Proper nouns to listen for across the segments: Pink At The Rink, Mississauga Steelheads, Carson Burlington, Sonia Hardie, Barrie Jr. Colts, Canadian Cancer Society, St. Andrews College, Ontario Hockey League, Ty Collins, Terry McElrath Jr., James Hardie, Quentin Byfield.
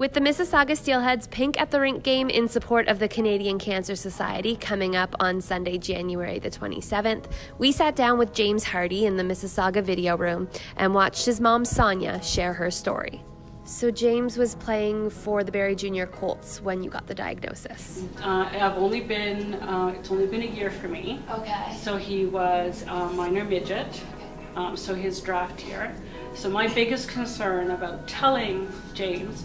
With the Mississauga Steelheads Pink at the Rink game in support of the Canadian Cancer Society coming up on Sunday, January the 27th, we sat down with James Hardie in the Mississauga video room and watched his mom, Sonia, share her story. So James was playing for the Barrie Jr. Colts when you got the diagnosis. It's only been a year for me. Okay. So he was a minor midget, so his draft year. So my biggest concern about telling James,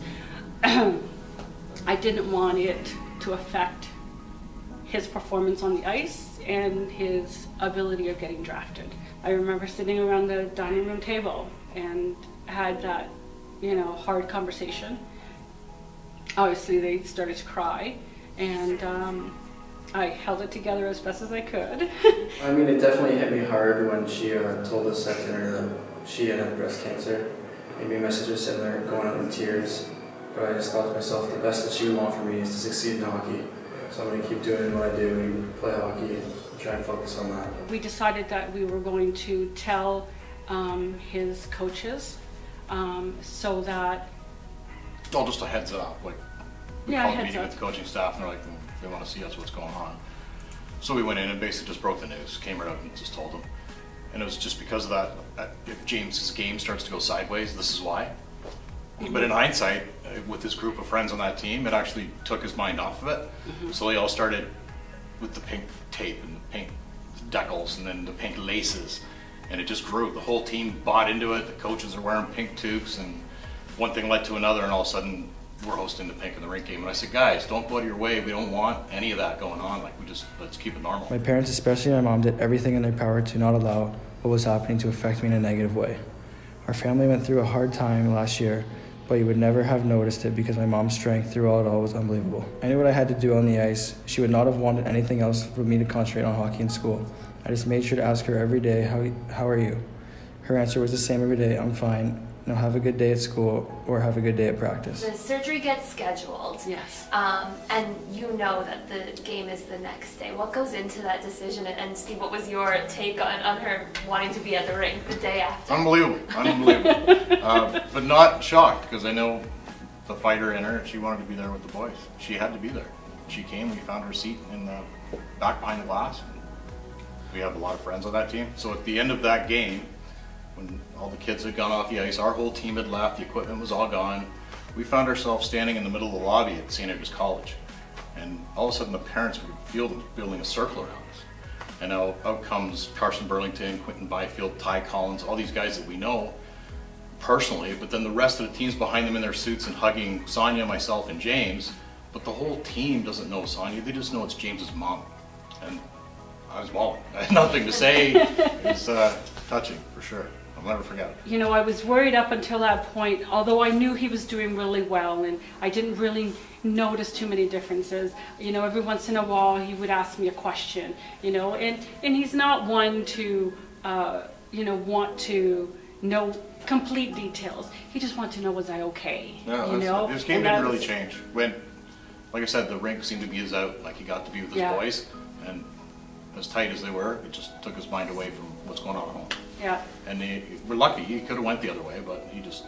I didn't want it to affect his performance on the ice and his ability of getting drafted. I remember sitting around the dining room table and had that, you know, hard conversation. Obviously they started to cry, and I held it together as best as I could. I mean, it definitely hit me hard when she told us at dinner that she had breast cancer. And me and my sister sitting there going out in tears. But I just thought to myself, the best that she would want for me is to succeed in hockey. So I'm going to keep doing what I do and play hockey and try and focus on that. We decided that we were going to tell his coaches, so that... Oh, just a heads up. Like, we called a meeting with the coaching staff and they're like, if they want to see us, what's going on. So we went in and basically just broke the news, came right out and just told them. And it was just because of that, if James's game starts to go sideways, this is why. But in hindsight, with his group of friends on that team, it actually took his mind off of it. Mm-hmm. So they all started with the pink tape and the pink decals and then the pink laces, and it just grew. The whole team bought into it. The coaches are wearing pink toques, and one thing led to another, and all of a sudden we're hosting the Pink in the Rink game. And I said, guys, don't go out of your way. We don't want any of that going on. Like, we just, let's keep it normal. My parents, especially my mom, did everything in their power to not allow what was happening to affect me in a negative way. Our family went through a hard time last year, but you would never have noticed it because my mom's strength throughout it all was unbelievable. I knew what I had to do on the ice. She would not have wanted anything else for me to concentrate on hockey in school. I just made sure to ask her every day, how are you? Her answer was the same every day, I'm fine. Now have a good day at school or have a good day at practice. The surgery gets scheduled. Yes. And you know that the game is the next day. What goes into that decision? And Steve, what was your take on her wanting to be at the rink the day after? Unbelievable, unbelievable. But not shocked, because I know the fighter in her, she wanted to be there with the boys. She had to be there. She came, we found her seat in the back behind the glass. We have a lot of friends on that team. So at the end of that game, when all the kids had gone off the ice, our whole team had left, the equipment was all gone. We found ourselves standing in the middle of the lobby at St. Andrews College. And all of a sudden the parents, we could feel them building a circle around us. And out comes Carson Burlington, Quentin Byfield, Ty Collins, all these guys that we know personally, but then the rest of the team's behind them in their suits and hugging Sonia, myself, and James. But the whole team doesn't know Sonia, they just know it's James's mom. And I was bawling. I had nothing to say. It was touching, for sure. I'll never forget it. You know, I was worried up until that point, although I knew he was doing really well and I didn't really notice too many differences. You know, every once in a while he would ask me a question, you know, and he's not one to, you know, want to know complete details. He just wanted to know, was I okay? No, you know? His game didn't really change. When, like I said, the rink seemed to be his out, like he got to be with his boys, and as tight as they were, it just took his mind away from what's going on at home. Yeah. And we're lucky, he could have went the other way, but he just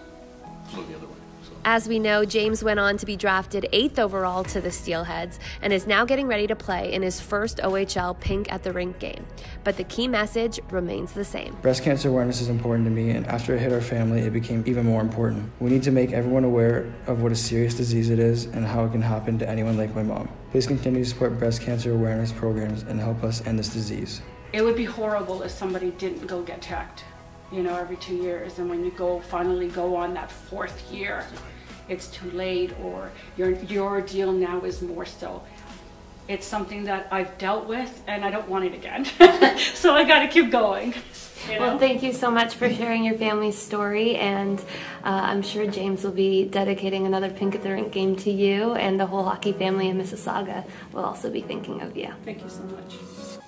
flew the other way. So. As we know, James went on to be drafted 8th overall to the Steelheads and is now getting ready to play in his first OHL Pink at the Rink game. But the key message remains the same. Breast cancer awareness is important to me, and after it hit our family, it became even more important. We need to make everyone aware of what a serious disease it is and how it can happen to anyone like my mom. Please continue to support breast cancer awareness programs and help us end this disease. It would be horrible if somebody didn't go get checked, you know, every 2 years, and when you finally go on that 4th year, it's too late, or your deal now is more so. It's something that I've dealt with, and I don't want it again, so I got to keep going. You know? Well, thank you so much for sharing your family's story, and I'm sure James will be dedicating another Pink at the Rink game to you, and the whole hockey family in Mississauga will also be thinking of you. Thank you so much.